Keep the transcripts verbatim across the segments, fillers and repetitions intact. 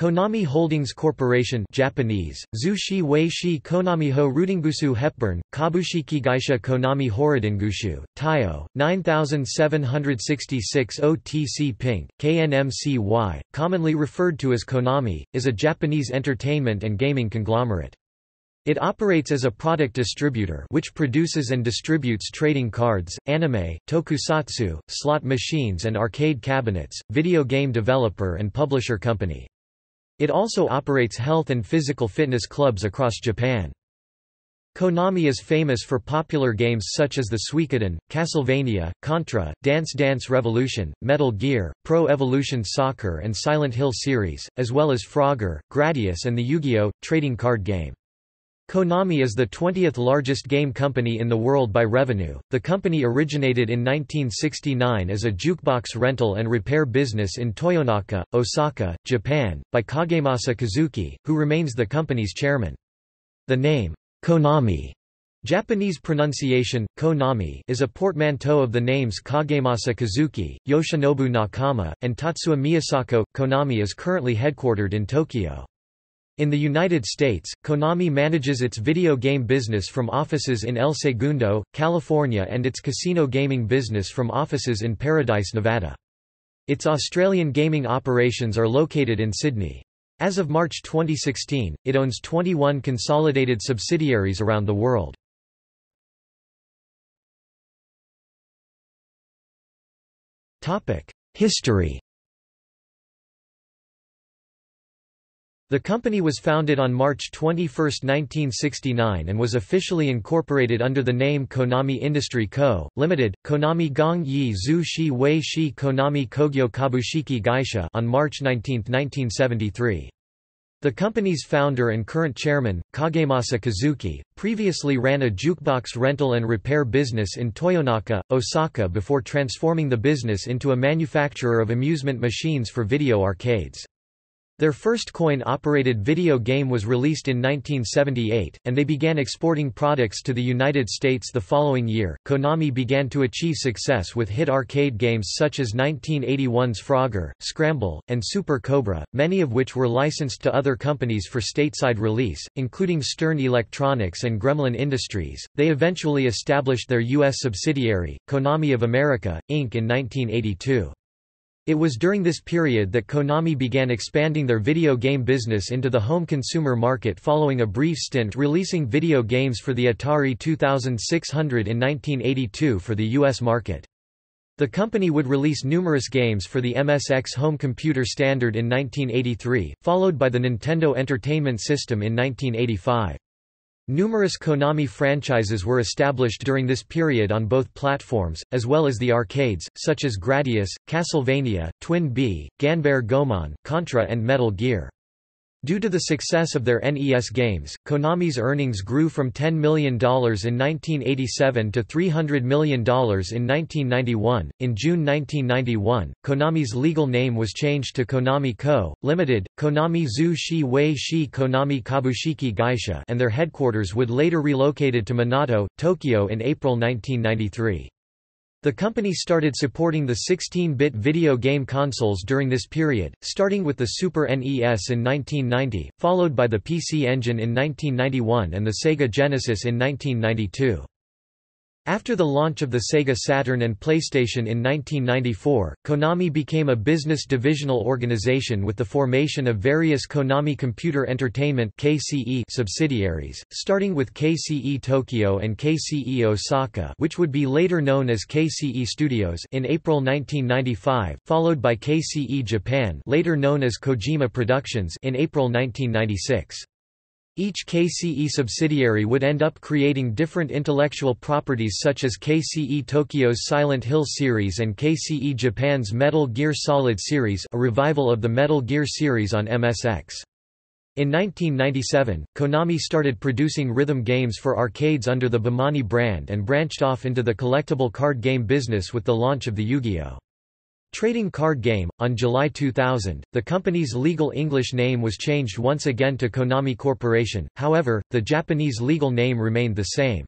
Konami Holdings Corporation Japanese, Zushi Weishi Konamiho Rutenbutsu Hepburn, Kabushiki Gaisha Konami Horidenbutsu, Taiyo, nine seven six six O T C Pink, K N M C Y, commonly referred to as Konami, is a Japanese entertainment and gaming conglomerate. It operates as a product distributor which produces and distributes trading cards, anime, tokusatsu, slot machines and arcade cabinets, video game developer and publisher company. It also operates health and physical fitness clubs across Japan. Konami is famous for popular games such as the Suikoden, Castlevania, Contra, Dance Dance Revolution, Metal Gear, Pro Evolution Soccer and Silent Hill series, as well as Frogger, Gradius and the Yu-Gi-Oh! Trading card game. Konami is the twentieth largest game company in the world by revenue. The company originated in nineteen sixty-nine as a jukebox rental and repair business in Toyonaka, Osaka, Japan, by Kagemasa Kōzuki, who remains the company's chairman. The name, Konami, Japanese pronunciation, Konami, is a portmanteau of the names Kagemasa Kōzuki, Yoshinobu Nakama, and Tatsuya Miyasako. Konami is currently headquartered in Tokyo. In the United States, Konami manages its video game business from offices in El Segundo, California and its casino gaming business from offices in Paradise, Nevada. Its Australian gaming operations are located in Sydney. As of March twenty sixteen, it owns twenty-one consolidated subsidiaries around the world. History. The company was founded on March twenty-first nineteen sixty-nine and was officially incorporated under the name Konami Industry Co., Limited, Konami Gong Yi Zu Shi Wei Shi Konami Kogyo Kabushiki Gaisha on March nineteenth nineteen seventy-three. The company's founder and current chairman, Kagemasa Kōzuki, previously ran a jukebox rental and repair business in Toyonaka, Osaka before transforming the business into a manufacturer of amusement machines for video arcades. Their first coin-operated video game was released in nineteen seventy-eight, and they began exporting products to the United States the following year. Konami began to achieve success with hit arcade games such as nineteen eighty-one's Frogger, Scramble, and Super Cobra, many of which were licensed to other companies for stateside release, including Stern Electronics and Gremlin Industries. They eventually established their U S subsidiary, Konami of America, Incorporated in nineteen eighty-two. It was during this period that Konami began expanding their video game business into the home consumer market following a brief stint releasing video games for the Atari twenty-six hundred in nineteen eighty-two for the U S market. The company would release numerous games for the M S X home computer standard in nineteen eighty-three, followed by the Nintendo Entertainment System in nineteen eighty-five. Numerous Konami franchises were established during this period on both platforms, as well as the arcades, such as Gradius, Castlevania, Twin B, Ganbare Goemon, Contra and Metal Gear. Due to the success of their N E S games, Konami's earnings grew from ten million dollars in nineteen eighty-seven to three hundred million dollars in nineteen ninety-one. In June nineteen ninety-one, Konami's legal name was changed to Konami Co., Limited, Konami Zu Shi Wei Shi Konami Kabushiki Gaisha, and their headquarters would later relocated to Minato, Tokyo in April nineteen ninety-three. The company started supporting the sixteen-bit video game consoles during this period, starting with the Super N E S in nineteen ninety, followed by the P C Engine in nineteen ninety-one and the Sega Genesis in nineteen ninety-two. After the launch of the Sega Saturn and PlayStation in nineteen ninety-four, Konami became a business divisional organization with the formation of various Konami Computer Entertainment (K C E) subsidiaries, starting with K C E Tokyo and K C E Osaka, which would be later known as K C E Studios, in April nineteen ninety-five, followed by K C E Japan, later known as Kojima Productions, in April nineteen ninety-six. Each K C E subsidiary would end up creating different intellectual properties such as K C E Tokyo's Silent Hill series and K C E Japan's Metal Gear Solid series, a revival of the Metal Gear series on M S X. In nineteen ninety-seven, Konami started producing rhythm games for arcades under the BEMANI brand and branched off into the collectible card game business with the launch of the Yu-Gi-Oh! Trading card game. On July two thousand, the company's legal English name was changed once again to Konami Corporation, however, the Japanese legal name remained the same.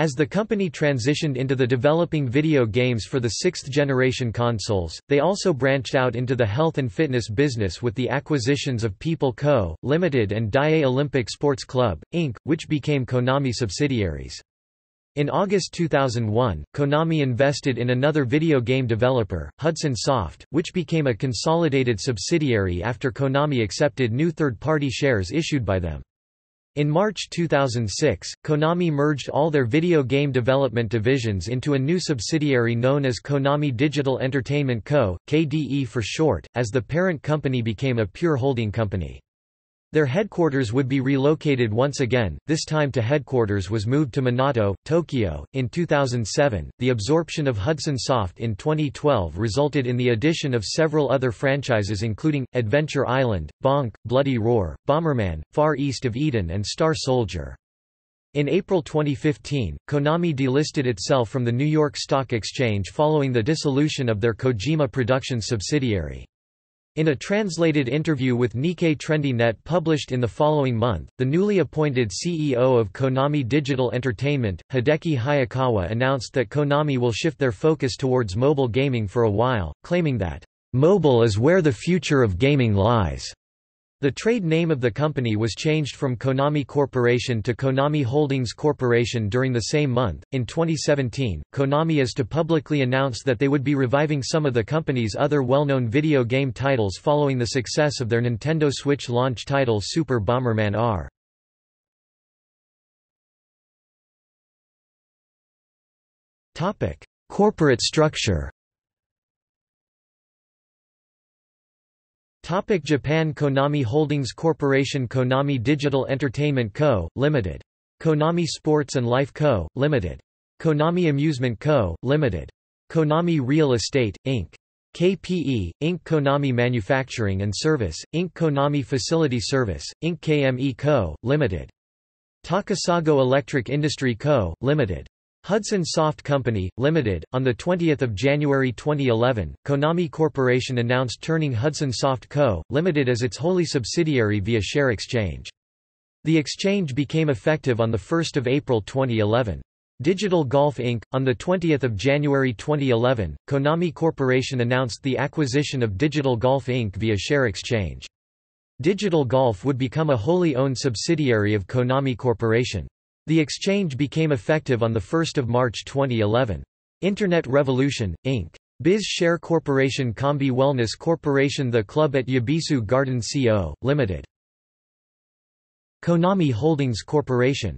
As the company transitioned into the developing video games for the sixth-generation consoles, they also branched out into the health and fitness business with the acquisitions of People Co., Limited and Daiei Olympic Sports Club, Incorporated, which became Konami subsidiaries. In August two thousand one, Konami invested in another video game developer, Hudson Soft, which became a consolidated subsidiary after Konami accepted new third-party shares issued by them. In March two thousand six, Konami merged all their video game development divisions into a new subsidiary known as Konami Digital Entertainment Co., K D E for short, as the parent company became a pure holding company. Their headquarters would be relocated once again, this time to headquarters was moved to Minato, Tokyo. In two thousand seven, the absorption of Hudson Soft in twenty twelve resulted in the addition of several other franchises including, Adventure Island, Bonk, Bloody Roar, Bomberman, Far East of Eden and Star Soldier. In April twenty fifteen, Konami delisted itself from the New York Stock Exchange following the dissolution of their Kojima Productions subsidiary. In a translated interview with Nikkei Trendy dot net published in the following month, the newly appointed C E O of Konami Digital Entertainment, Hideki Hayakawa, announced that Konami will shift their focus towards mobile gaming for a while, claiming that, "Mobile is where the future of gaming lies." The trade name of the company was changed from Konami Corporation to Konami Holdings Corporation during the same month. In twenty seventeen, Konami is to publicly announce that they would be reviving some of the company's other well-known video game titles following the success of their Nintendo Switch launch title Super Bomberman R. Topic: Corporate structure. Japan Konami Holdings Corporation Konami Digital Entertainment Co., Limited. Konami Sports and Life Co., Limited. Konami Amusement Co., Limited. Konami Real Estate, Incorporated. K P E, Incorporated. Konami Manufacturing and Service, Incorporated. Konami Facility Service, Incorporated. K M E Co., Limited. Takasago Electric Industry Co., Limited. Hudson Soft Company, Limited. On the twentieth of January twenty eleven, Konami Corporation announced turning Hudson Soft Co., Limited as its wholly subsidiary via share exchange. The exchange became effective on the first of April twenty eleven. Digital Golf Incorporated. On the twentieth of January twenty eleven, Konami Corporation announced the acquisition of Digital Golf Incorporated via share exchange. Digital Golf would become a wholly owned subsidiary of Konami Corporation. The exchange became effective on the first of March twenty eleven. Internet Revolution, Incorporated. Biz Share Corporation Combi Wellness Corporation The Club at Yabisu Garden Co., Limited. Konami Holdings Corporation.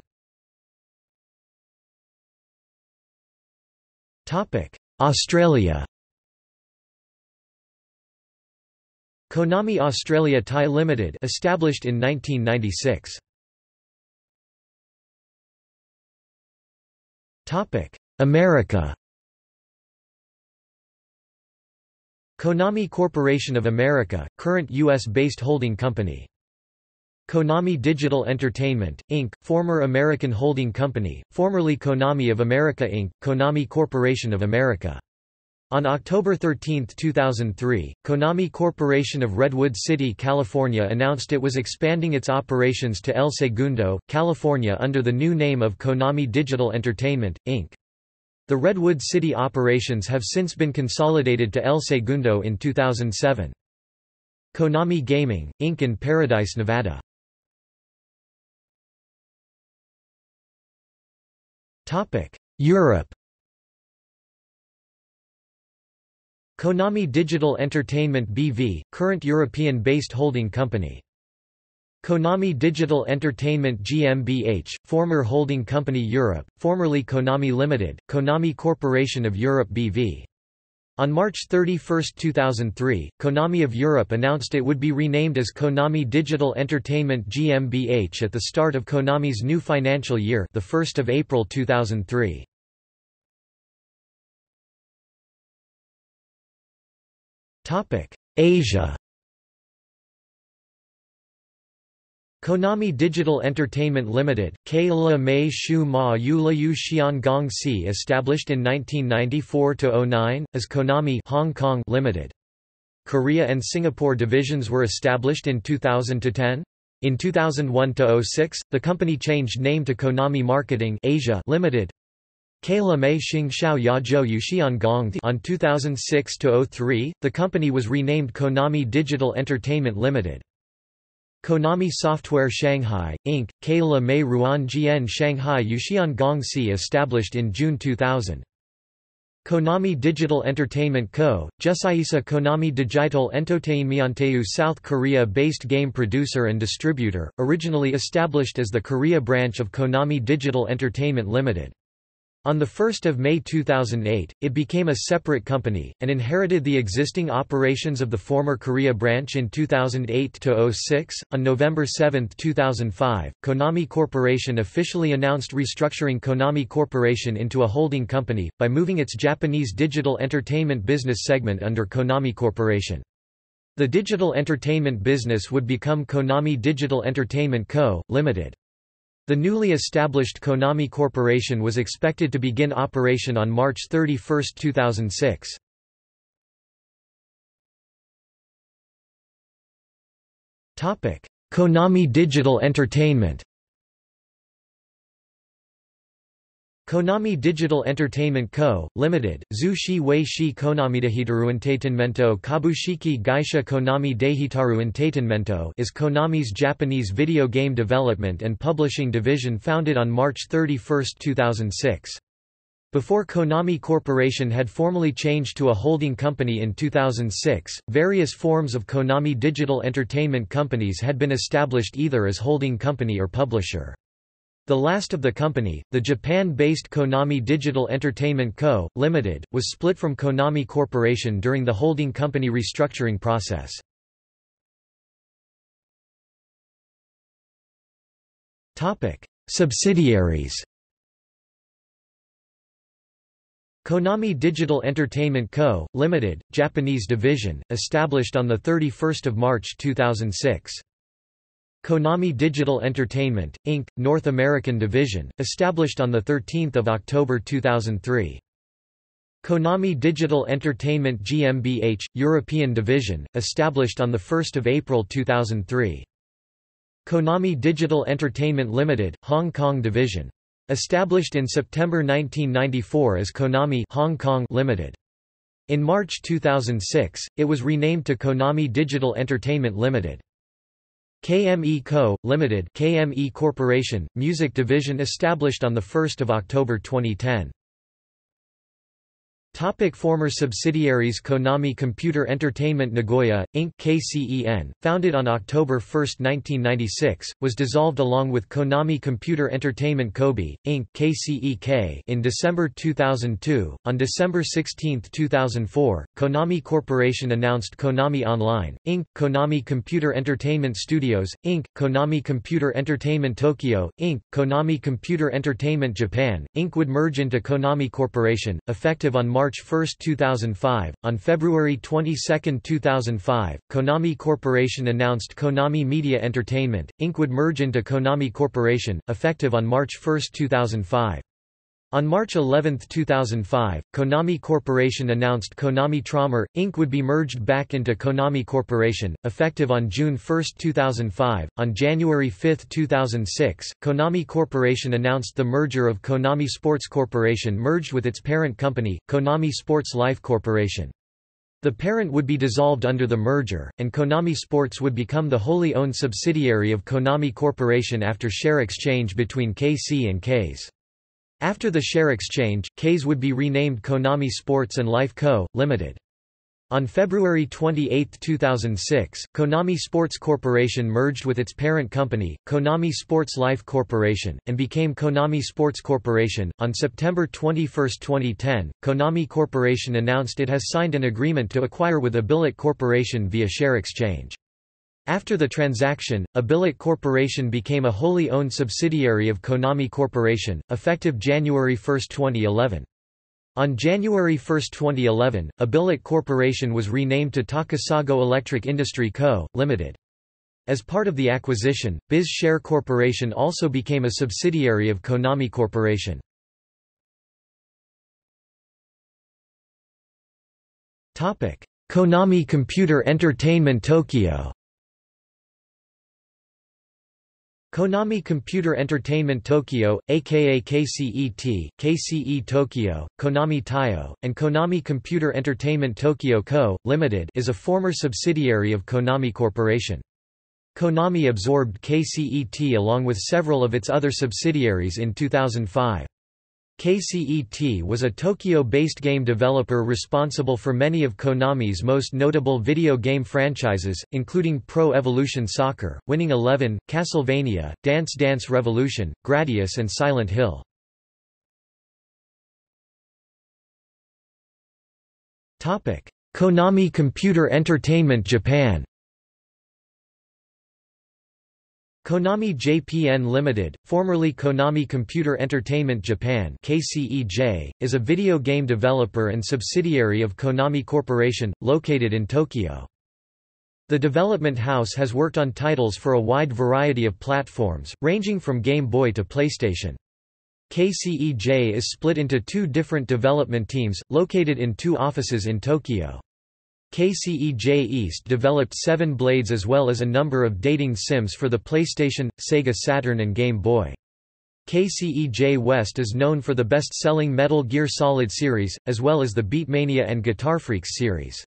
Australia. Konami Australia Thai Limited, established in nineteen ninety-six. America. Konami Corporation of America, current U S-based holding company. Konami Digital Entertainment, Incorporated, former American holding company, formerly Konami of America Incorporated, Konami Corporation of America. On October thirteenth two thousand three, Konami Corporation of Redwood City, California announced it was expanding its operations to El Segundo, California under the new name of Konami Digital Entertainment, Incorporated. The Redwood City operations have since been consolidated to El Segundo in two thousand seven. Konami Gaming, Incorporated in Paradise, Nevada. Europe. Konami Digital Entertainment B V, current European-based holding company. Konami Digital Entertainment GmbH, former holding company Europe, formerly Konami Limited, Konami Corporation of Europe B V. On March thirty-first two thousand three, Konami of Europe announced it would be renamed as Konami Digital Entertainment GmbH at the start of Konami's new financial year, the first of April two thousand three. Asia. Konami Digital Entertainment Limited, K'la Mei Shu Ma Yulayu Xiangong C, established in nineteen ninety-four to oh nine, as Konami Hong Kong Limited. Korea and Singapore divisions were established in two thousand to ten. In two thousand one to oh six, the company changed name to Konami Marketing Asia Limited. Kala Mei Xing Xiao Yajo Yuxian Gong. On two thousand six to oh three, the company was renamed Konami Digital Entertainment Limited. Konami Software Shanghai, Incorporated, Kala Mei Ruan Jian Shanghai Yuxian Gong C, established in June two thousand. Konami Digital Entertainment Co., Jusaisa Konami Digital Entertainmenteu, South Korea-based game producer and distributor, originally established as the Korea branch of Konami Digital Entertainment Limited. On the first of May two thousand eight, it became a separate company, and inherited the existing operations of the former Korea branch in two thousand eight to oh six. On November seventh two thousand five, Konami Corporation officially announced restructuring Konami Corporation into a holding company, by moving its Japanese digital entertainment business segment under Konami Corporation. The digital entertainment business would become Konami Digital Entertainment Co., Limited. The newly established Konami Corporation was expected to begin operation on March thirty-first two thousand six. Topic: Konami Digital Entertainment. Konami Digital Entertainment Co., Limited, Zushi Wei Shi Konami Dehitaru Entertainmento Kabushiki Gaisha Konami Dehitaru Entertainmento is Konami's Japanese video game development and publishing division, founded on March thirty-first two thousand six. Before Konami Corporation had formally changed to a holding company in two thousand six, various forms of Konami Digital Entertainment companies had been established either as holding company or publisher. The last of the company, the Japan-based Konami Digital Entertainment Co., Limited, was split from Konami Corporation during the holding company restructuring process. Subsidiaries. Konami Digital Entertainment Co., Limited, Japanese division, established on the thirty-first of March two thousand six. Konami Digital Entertainment, Incorporated, North American division, established on the thirteenth of October two thousand three. Konami Digital Entertainment GmbH, European division, established on the first of April two thousand three. Konami Digital Entertainment Limited, Hong Kong division. Established in September nineteen ninety-four as Konami Hong Kong Limited. In March two thousand six, it was renamed to Konami Digital Entertainment Limited. K M E Co., Limited, K M E Corporation, music division, established on the first of October twenty ten. Topic: former subsidiaries. Konami Computer Entertainment Nagoya, Incorporated, K C E N, founded on October first nineteen ninety-six, was dissolved along with Konami Computer Entertainment Kobe, Incorporated, K C E K, in December two thousand two. On December sixteenth two thousand four, Konami Corporation announced Konami Online, Incorporated, Konami Computer Entertainment Studios, Incorporated, Konami Computer Entertainment Tokyo, Incorporated, Konami Computer Entertainment Japan, Incorporated would merge into Konami Corporation, effective on March first two thousand five. On February twenty-second two thousand five, Konami Corporation announced Konami Media Entertainment, Incorporated would merge into Konami Corporation, effective on March first two thousand five. On March eleventh two thousand five, Konami Corporation announced Konami Traumer, Incorporated would be merged back into Konami Corporation, effective on June first two thousand five. On January fifth two thousand six, Konami Corporation announced the merger of Konami Sports Corporation, merged with its parent company, Konami Sports Life Corporation. The parent would be dissolved under the merger, and Konami Sports would become the wholly owned subsidiary of Konami Corporation after share exchange between K C and K's. After the share exchange, K's would be renamed Konami Sports and Life Co., Limited. On February twenty-eighth two thousand six, Konami Sports Corporation merged with its parent company, Konami Sports Life Corporation, and became Konami Sports Corporation. On September twenty-first twenty ten, Konami Corporation announced it has signed an agreement to acquire with Abilit Corporation via share exchange. After the transaction, Abilit Corporation became a wholly owned subsidiary of Konami Corporation, effective January first twenty eleven. On January first twenty eleven, Abilit Corporation was renamed to Takasago Electric Industry Co., Limited. As part of the acquisition, Biz Share Corporation also became a subsidiary of Konami Corporation. Konami Computer Entertainment Tokyo. Konami Computer Entertainment Tokyo, aka K C E T, K C E Tokyo, Konami Taiyo, and Konami Computer Entertainment Tokyo Co., Limited is a former subsidiary of Konami Corporation. Konami absorbed K C E T along with several of its other subsidiaries in two thousand five. K C E T was a Tokyo-based game developer responsible for many of Konami's most notable video game franchises, including Pro Evolution Soccer, Winning Eleven, Castlevania, Dance Dance Revolution, Gradius and Silent Hill. Konami Computer Entertainment Japan. Konami J P N Limited, formerly Konami Computer Entertainment Japan (K C E J), is a video game developer and subsidiary of Konami Corporation, located in Tokyo. The development house has worked on titles for a wide variety of platforms, ranging from Game Boy to PlayStation. K C E J is split into two different development teams, located in two offices in Tokyo. K C E J East developed Seven Blades as well as a number of dating sims for the PlayStation, Sega Saturn and Game Boy. K C E J West is known for the best-selling Metal Gear Solid series, as well as the Beatmania and Guitar Freaks series.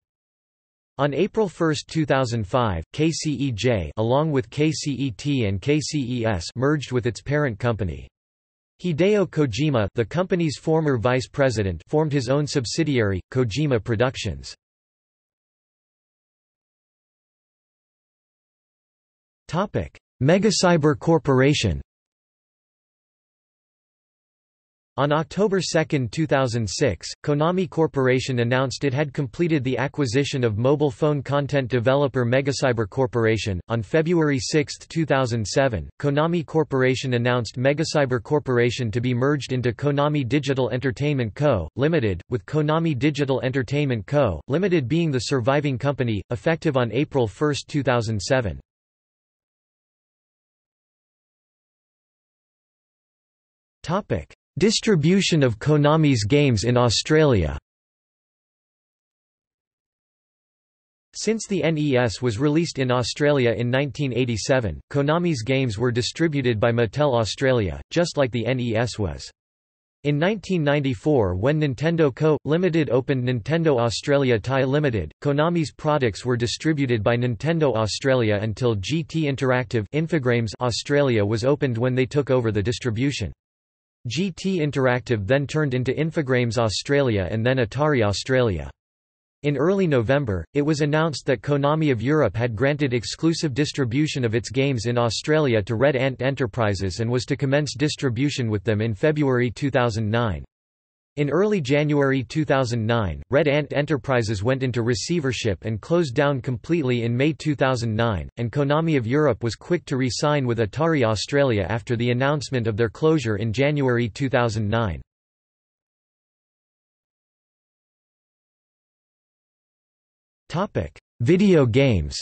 On April first two thousand five, K C E J along with K C E T and K C E S merged with its parent company. Hideo Kojima, the company's former vice president, formed his own subsidiary, Kojima Productions. Megacyber Corporation. On October second two thousand six, Konami Corporation announced it had completed the acquisition of mobile phone content developer Megacyber Corporation. On February sixth two thousand seven, Konami Corporation announced Megacyber Corporation to be merged into Konami Digital Entertainment Co., Limited, with Konami Digital Entertainment Co., Limited being the surviving company, effective on April first two thousand seven. Topic: Distribution of Konami's games in Australia. Since the N E S was released in Australia in nineteen eighty-seven, Konami's games were distributed by Mattel Australia, just like the N E S was. In nineteen ninety-four, when Nintendo Co. Limited opened Nintendo Australia Thai Limited, Konami's products were distributed by Nintendo Australia until G T Interactive Infogrames Australia was opened when they took over the distribution. G T Interactive then turned into Infogrames Australia and then Atari Australia. In early November, it was announced that Konami of Europe had granted exclusive distribution of its games in Australia to Red Ant Enterprises and was to commence distribution with them in February two thousand nine. In early January two thousand nine, Red Ant Enterprises went into receivership and closed down completely in May two thousand nine, and Konami of Europe was quick to re-sign with Atari Australia after the announcement of their closure in January two thousand nine. Video games.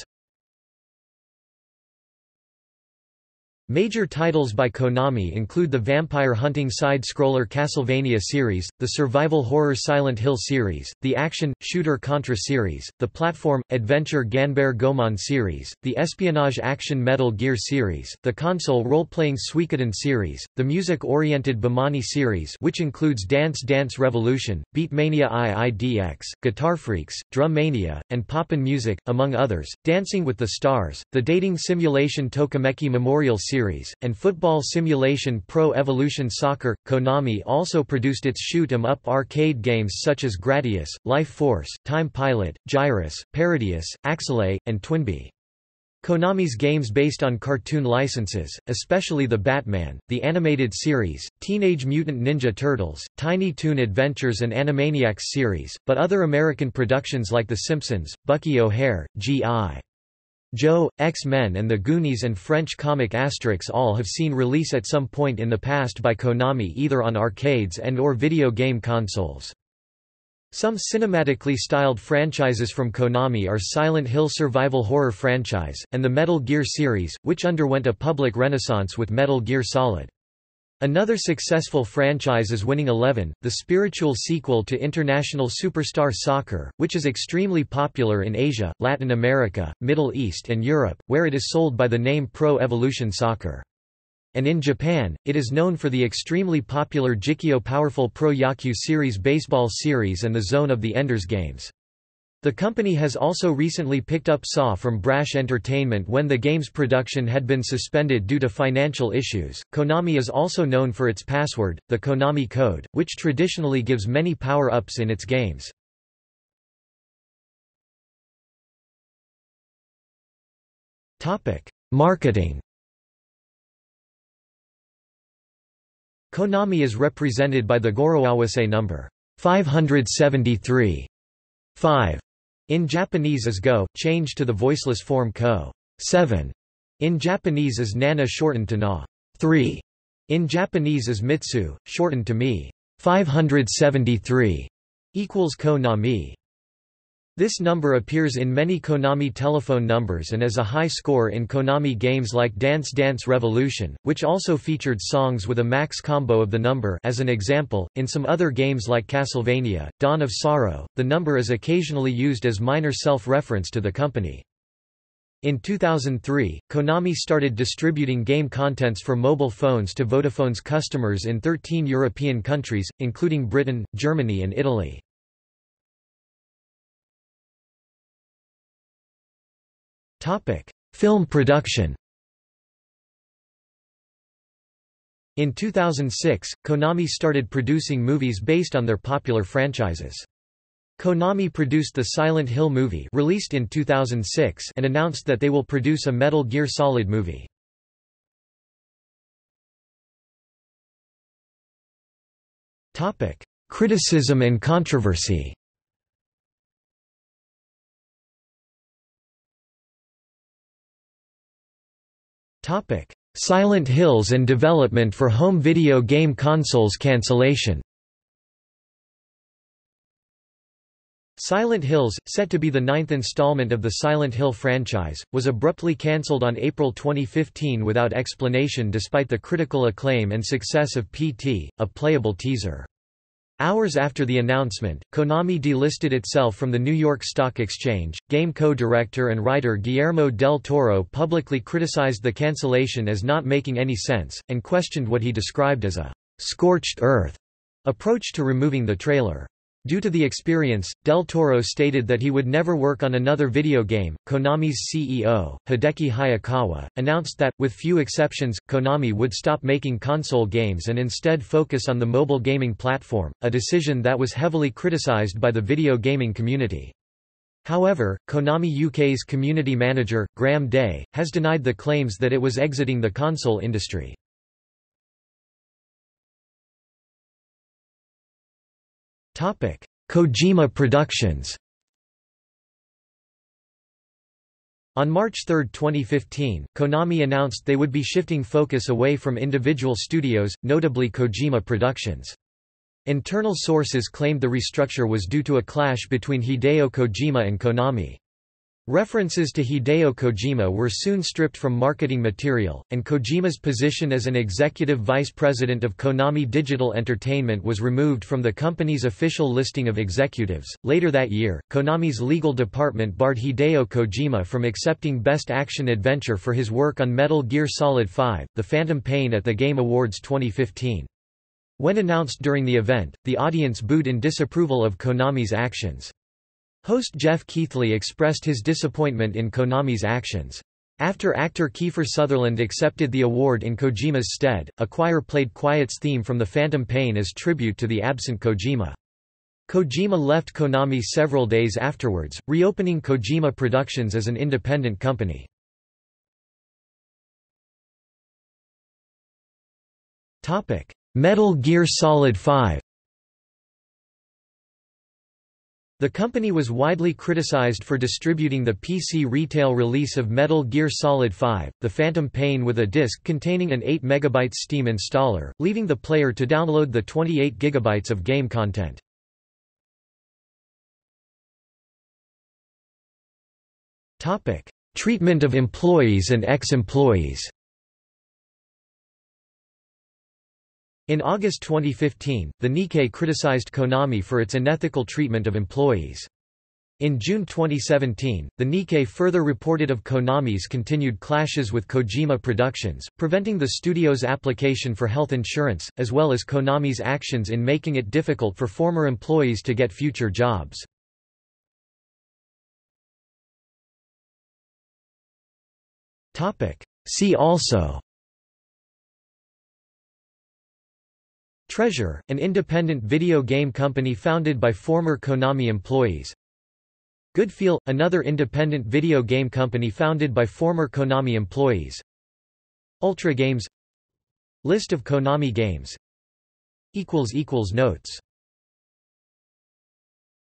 Major titles by Konami include the vampire hunting side-scroller Castlevania series, the survival horror Silent Hill series, the action, shooter Contra series, the platform, adventure Ganbare Goemon series, the espionage action Metal Gear series, the console role-playing Suikoden series, the music-oriented BEMANI series which includes Dance Dance Revolution, Beatmania I I D X, Guitar Freaks, Drum Mania, and Poppin' Music, among others, Dancing with the Stars, the dating simulation Tokimeki Memorial series, Series, and football simulation Pro Evolution Soccer. Konami also produced its shoot-em-up arcade games such as Gradius, Life Force, Time Pilot, Gyrus, Parodius, Axelay, and Twinbee. Konami's games based on cartoon licenses, especially The Batman, The Animated Series, Teenage Mutant Ninja Turtles, Tiny Toon Adventures and Animaniacs series, but other American productions like The Simpsons, Bucky O'Hare, G I Joe, X-Men and the Goonies and French comic Asterix all have seen release at some point in the past by Konami either on arcades and or video game consoles. Some cinematically styled franchises from Konami are Silent Hill survival horror franchise, and the Metal Gear series, which underwent a public renaissance with Metal Gear Solid. Another successful franchise is Winning Eleven, the spiritual sequel to International Superstar Soccer, which is extremely popular in Asia, Latin America, Middle East and Europe, where it is sold by the name Pro Evolution Soccer. and in Japan, it is known for the extremely popular Jikyo Powerful Pro Yaku Series baseball series and the Zone of the Enders games. The company has also recently picked up Saw from Brash Entertainment when the game's production had been suspended due to financial issues. Konami is also known for its password, the Konami Code, which traditionally gives many power-ups in its games. Topic: Marketing. Konami is represented by the Gorowawase number five seventy-three five. In Japanese is Go, changed to the voiceless form Ko. seven. In Japanese is Nana, shortened to Na. three. In Japanese is Mitsu, shortened to Mi. five seventy-three equals Konami. This number appears in many Konami telephone numbers and as a high score in Konami games like Dance Dance Revolution, which also featured songs with a max combo of the number as an example. In some other games like Castlevania, Dawn of Sorrow, the number is occasionally used as minor self-reference to the company. In two thousand three, Konami started distributing game contents for mobile phones to Vodafone's customers in thirteen European countries, including Britain, Germany and Italy. Film production. In two thousand six, Konami started producing movies based on their popular franchises. Konami produced the Silent Hill movie released in two thousand six and announced that they will produce a Metal Gear Solid movie. Criticism and controversy. Topic: Silent Hills and development for home video game consoles cancellation. Silent Hills, set to be the ninth installment of the Silent Hill franchise, was abruptly cancelled on April twenty fifteen without explanation despite the critical acclaim and success of P T, a playable teaser. Hours after the announcement, Konami delisted itself from the New York Stock Exchange. Game co-director and writer Guillermo del Toro publicly criticized the cancellation as not making any sense, and questioned what he described as a scorched earth approach to removing the trailer. Due to the experience, del Toro stated that he would never work on another video game. Konami's C E O, Hideki Hayakawa, announced that, with few exceptions, Konami would stop making console games and instead focus on the mobile gaming platform, a decision that was heavily criticized by the video gaming community. However, Konami U K's community manager, Graham Day, has denied the claims that it was exiting the console industry. Kojima Productions. On March third twenty fifteen, Konami announced they would be shifting focus away from individual studios, notably Kojima Productions. Internal sources claimed the restructure was due to a clash between Hideo Kojima and Konami. References to Hideo Kojima were soon stripped from marketing material, and Kojima's position as an executive vice president of Konami Digital Entertainment was removed from the company's official listing of executives. Later that year, Konami's legal department barred Hideo Kojima from accepting Best Action Adventure for his work on Metal Gear Solid five: The Phantom Pain at the Game Awards twenty fifteen. When announced during the event, the audience booed in disapproval of Konami's actions. Host Jeff Keighley expressed his disappointment in Konami's actions. After actor Kiefer Sutherland accepted the award in Kojima's stead, a choir played Quiet's theme from The Phantom Pain as tribute to the absent Kojima. Kojima left Konami several days afterwards, reopening Kojima Productions as an independent company. Metal Gear Solid five. The company was widely criticized for distributing the P C retail release of Metal Gear Solid five, The Phantom Pain with a disc containing an eight megabyte Steam installer, leaving the player to download the twenty-eight gigabytes of game content. Treatment of employees and ex-employees. In August twenty fifteen, the Nikkei criticized Konami for its unethical treatment of employees. In June twenty seventeen, the Nikkei further reported of Konami's continued clashes with Kojima Productions, preventing the studio's application for health insurance, as well as Konami's actions in making it difficult for former employees to get future jobs. See also: Treasure, an independent video game company founded by former Konami employees. Goodfeel, another independent video game company founded by former Konami employees. Ultra Games. List of Konami games. Notes